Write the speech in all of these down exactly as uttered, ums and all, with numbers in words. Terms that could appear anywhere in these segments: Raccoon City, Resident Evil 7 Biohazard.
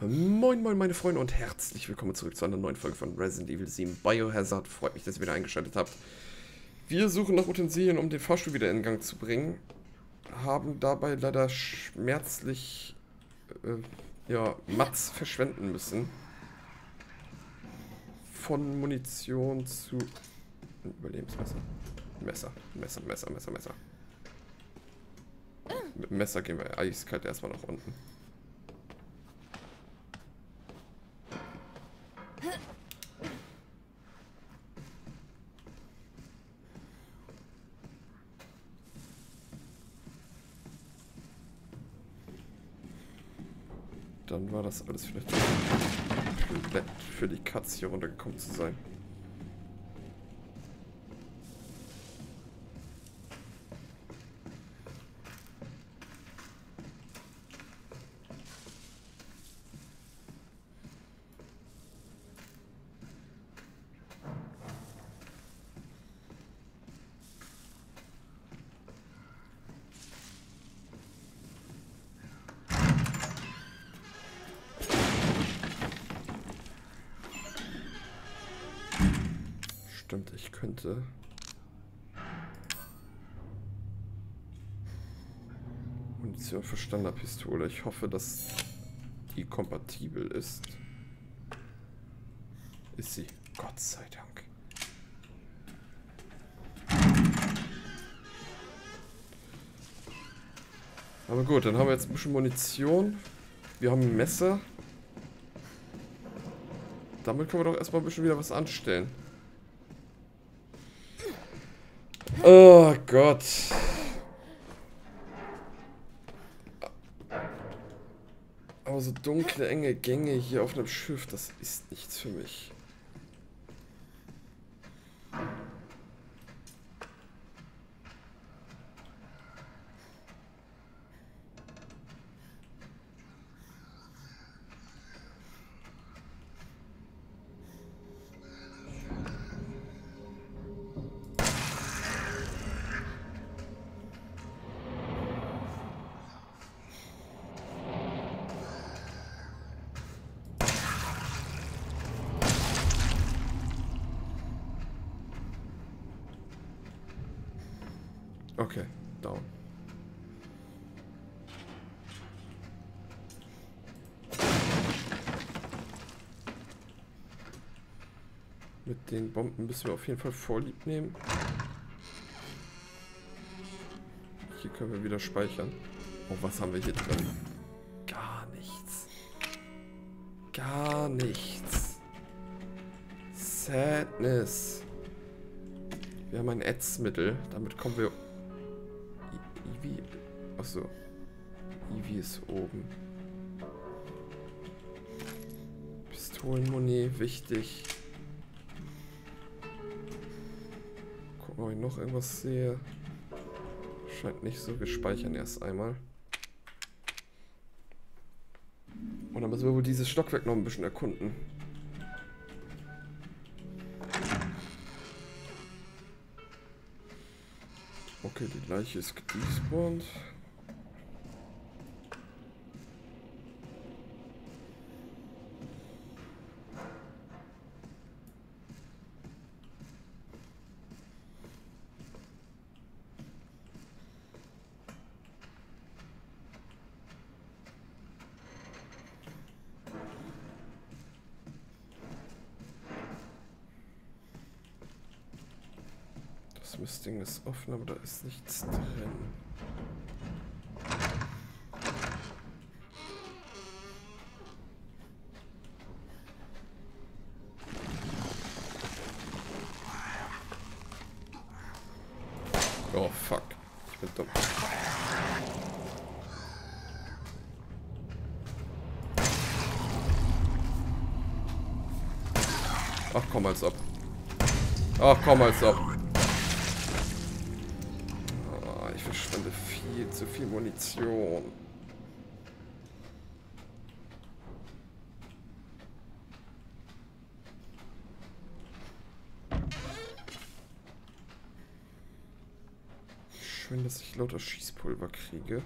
Moin moin meine Freunde und herzlich willkommen zurück zu einer neuen Folge von Resident Evil sieben Biohazard. Freut mich, dass ihr wieder eingeschaltet habt. Wir suchen nach Utensilien, um den Fahrstuhl wieder in Gang zu bringen. Haben dabei leider schmerzlich äh, ja, Mats verschwenden müssen. Von Munition zu Überlebensmesser. Messer, Messer, Messer, Messer, Messer. Mit dem Messer gehen wir eiskalt erstmal nach unten. Dann war das alles vielleicht komplett für die Katze hier runtergekommen zu sein. Stimmt, ich könnte... Munition für Standardpistole. Ich hoffe, dass die kompatibel ist. Ist sie. Gott sei Dank. Aber gut, dann haben wir jetzt ein bisschen Munition. Wir haben ein Messer. Damit können wir doch erstmal ein bisschen wieder was anstellen. Oh Gott. Aber so dunkle, enge Gänge hier auf einem Schiff, das ist nichts für mich. Okay, down. Mit den Bomben müssen wir auf jeden Fall Vorlieb nehmen. Hier können wir wieder speichern. Oh, was haben wir hier drin? Gar nichts. Gar nichts. Sadness. Wir haben ein Ätzmittel. Damit kommen wir... Ivy. Achso. Ivy ist oben. Pistolenmuni, wichtig. Gucken, ob ich noch irgendwas sehe. Scheint nicht so. Wir speichern erst einmal. Und dann müssen wir wohl dieses Stockwerk noch ein bisschen erkunden. Okay, die Leiche ist gespawnt. Das Ding ist offen, aber da ist nichts drin. Oh fuck, ich bin dumm. Ach komm, als ob. Ach komm, als ob. Viel zu viel Munition. Schön, dass ich lauter Schießpulver kriege.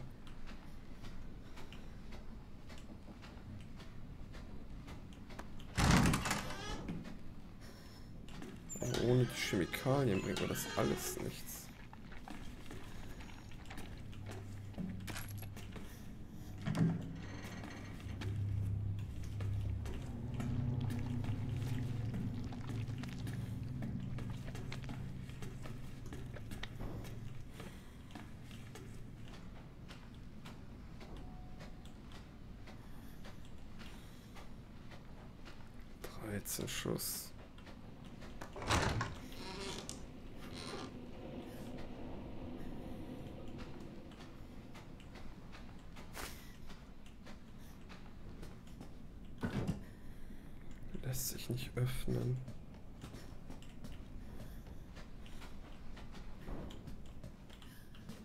ohne die Chemikalien bringt mir das alles nichts. dreizehn Schuss. Lässt sich nicht öffnen.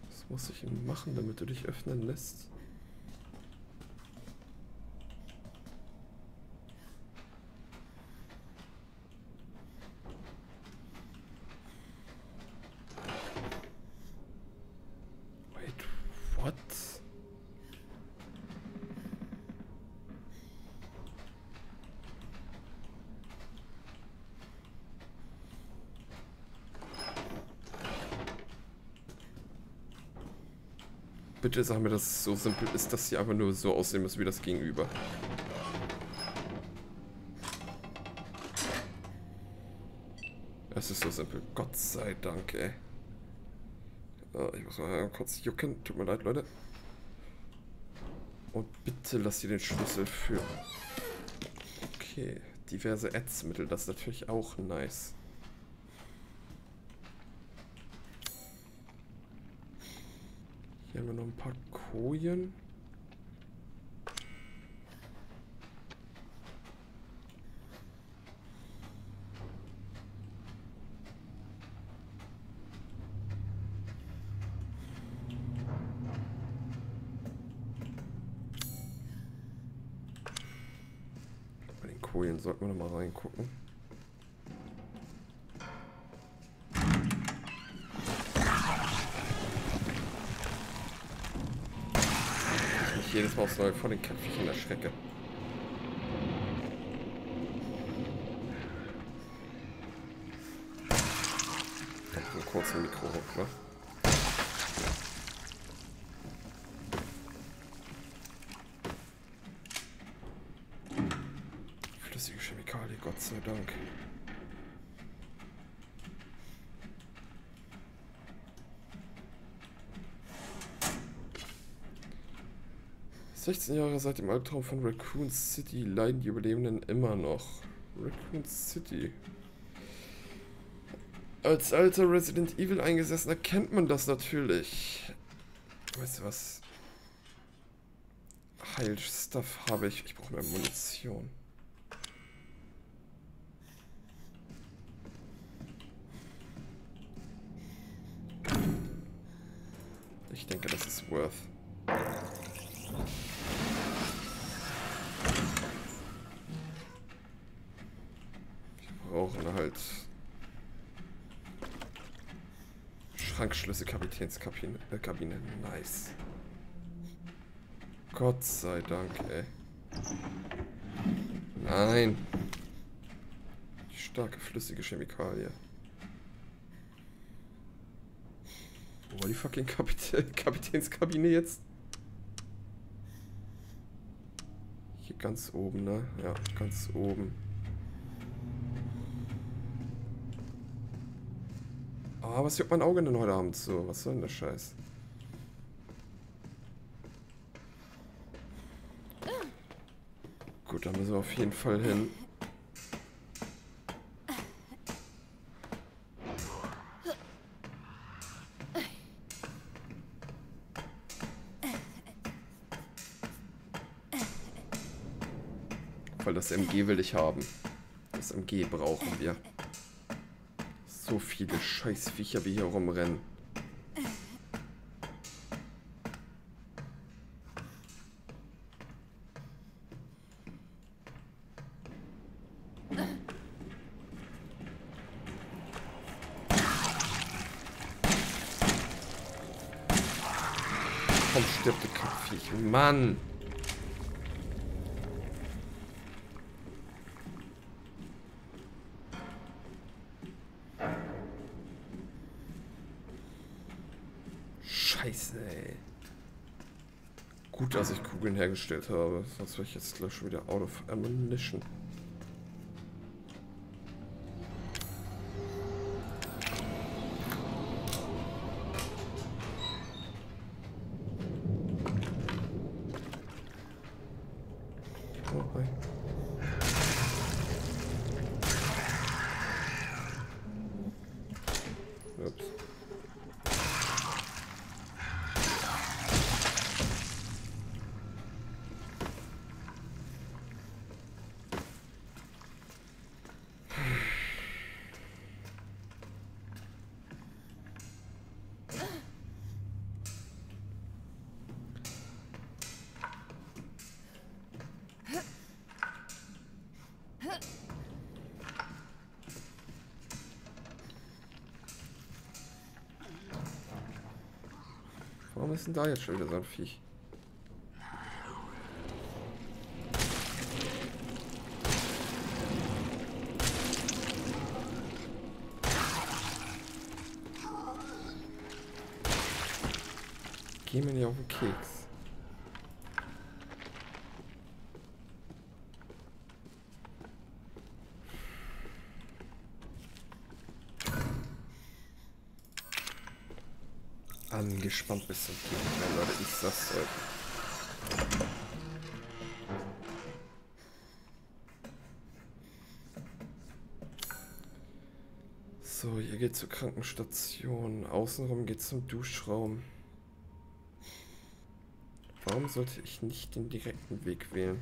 Was muss ich ihm machen, damit du dich öffnen lässt? Bitte sag mir, dass es so simpel ist, dass sie einfach nur so aussehen muss wie das Gegenüber. Es ist so simpel. Gott sei Dank, ey. Oh, ich muss mal kurz jucken. Tut mir leid, Leute. Und bitte lass sie den Schlüssel für... Okay. Diverse Ätzmittel. Das ist natürlich auch nice. Hier haben wir noch ein paar Kojen. Bei den Kojen sollten wir noch mal reingucken. Jedes Mal aufs Neue vor den Kämpfchen erschrecke. Noch einen kurzen Mikrohock, ne? Flüssige Chemikalie, Gott sei Dank. sechzehn Jahre seit dem Albtraum von Raccoon City leiden die Überlebenden immer noch. Raccoon City. Als alter Resident Evil Eingesessener kennt man das natürlich. Weißt du was? Heilstuff habe ich. Ich brauche mehr Munition. Ich denke, das ist worth. Brauchen halt Schrankschlüssel, Kapitänskabine, äh, Kabine, nice. Gott sei Dank, ey. Nein. Die starke flüssige Chemikalie. Wo war die fucking Kapitän, Kapitänskabine jetzt? Hier ganz oben, ne? Ja, ganz oben. Ah, was juckt mein Auge denn heute Abend so? Was soll denn der Scheiß? Gut, da müssen wir auf jeden Fall hin. Weil das M G will ich haben. Das M G brauchen wir. So viele Scheißviecher, wie hier rumrennen. Komm, stirb, du Kackviech. Mann! Scheiße, ey. Gut, dass ich Kugeln hergestellt habe. Sonst wäre ich jetzt gleich schon wieder out of ammunition. Warum ist denn da jetzt schon wieder so ein Viech? Geh mir nicht auf den Keks. Angespannt bis zum Keks, Leute, ich sag's euch. So, hier geht's zur Krankenstation. Außenrum geht's zum Duschraum. Warum sollte ich nicht den direkten Weg wählen?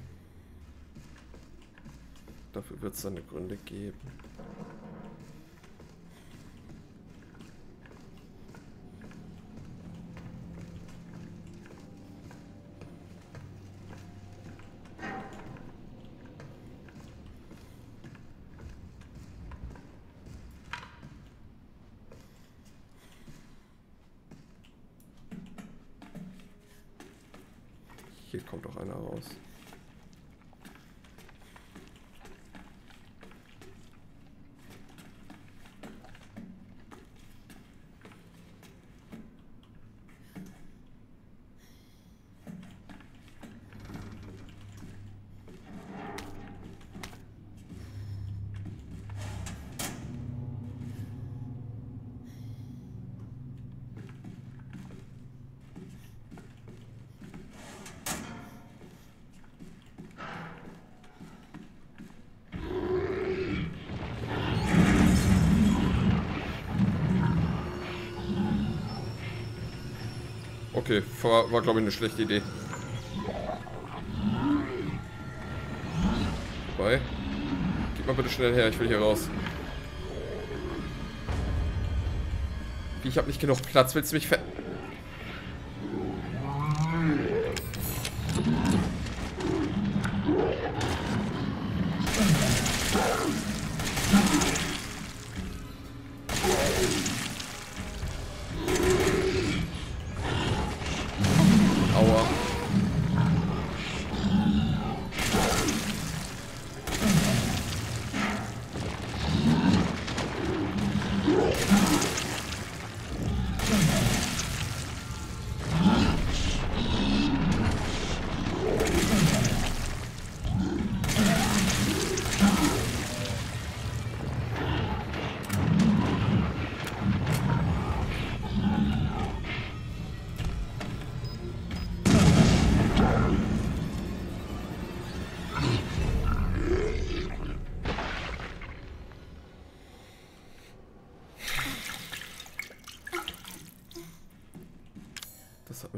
Dafür wird es seine Gründe geben. Hier kommt doch einer raus. Okay, war, war glaube ich eine schlechte Idee. Bye. Gib mal bitte schnell her, ich will hier raus. Wie, ich habe nicht genug Platz, willst du mich ver...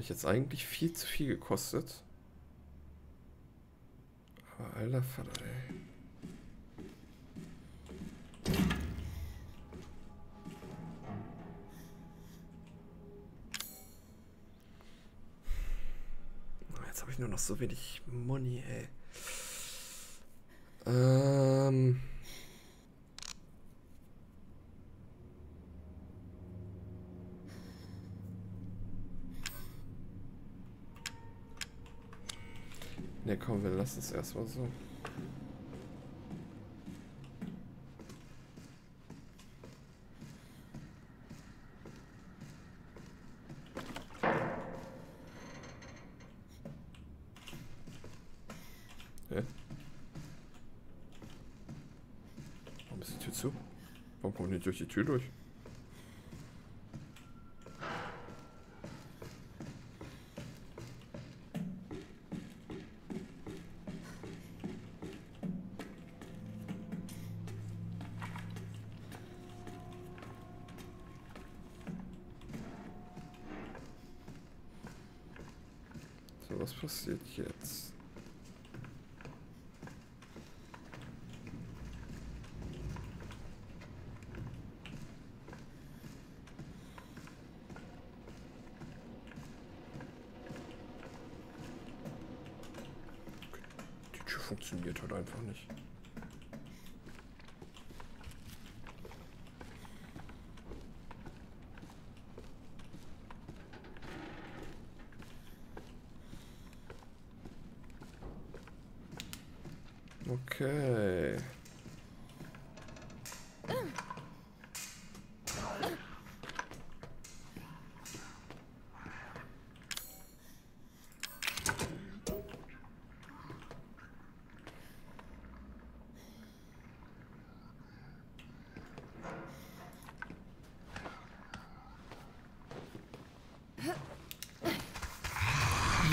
Jetzt eigentlich viel zu viel gekostet. Aber alter Vater, ey. Jetzt habe ich nur noch so wenig Money, ey. Ähm... Ne, komm, wir lassen es erstmal so. Hä? Warum ist die Tür zu? Warum kommen die durch die Tür durch? Was passiert jetzt? Die Tür funktioniert halt einfach nicht. Okay.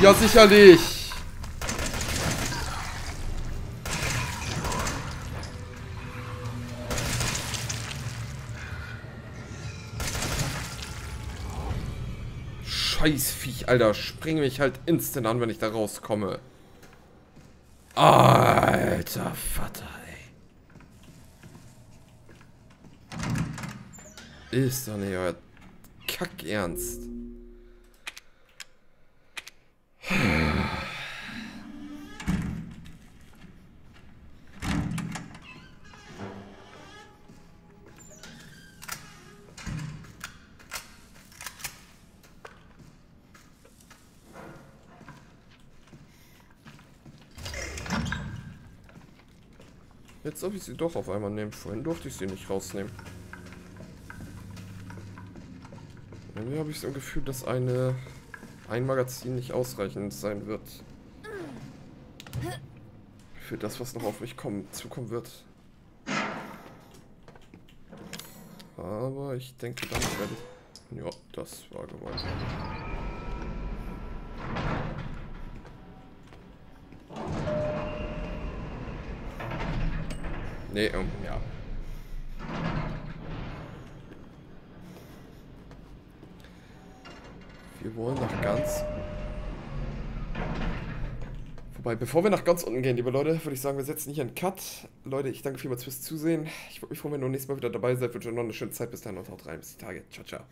Ja, sicherlich. Scheiß Viech, Alter. Spring mich halt instant an, wenn ich da rauskomme. Alter Vater, ey. Ist doch nicht euer Kackernst. Jetzt darf ich sie doch auf einmal nehmen. Vorhin durfte ich sie nicht rausnehmen. Irgendwie habe ich so ein Gefühl, dass eine ein Magazin nicht ausreichend sein wird. Für das, was noch auf mich kommen, zukommen wird. Aber ich denke, damit werde ich... Ja, das war gewollt. Nee, um, ja. Wir wollen nach ganz... Wobei, bevor wir nach ganz unten gehen, liebe Leute, würde ich sagen, wir setzen hier einen Cut. Leute, ich danke vielmals fürs Zusehen. Ich würde mich freuen, wenn ihr nächstes Mal wieder dabei seid. Ich wünsche euch noch eine schöne Zeit. Bis dann und haut rein. Bis die Tage. Ciao, ciao.